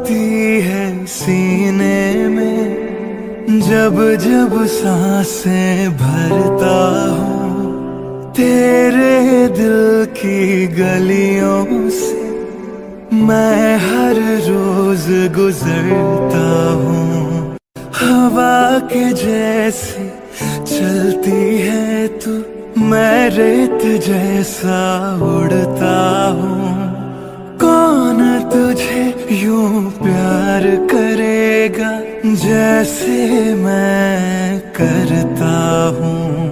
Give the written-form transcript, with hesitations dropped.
होती है सीने में, जब जब सांसें भरता हूँ तेरे दिल की गलियों से, मैं हर रोज गुजरता हूँ। हवा के जैसे चलती है तू, मैं रेत जैसा उड़ता हूँ। कौन तुझे यूं प्यार करेगा जैसे मैं करता हूँ।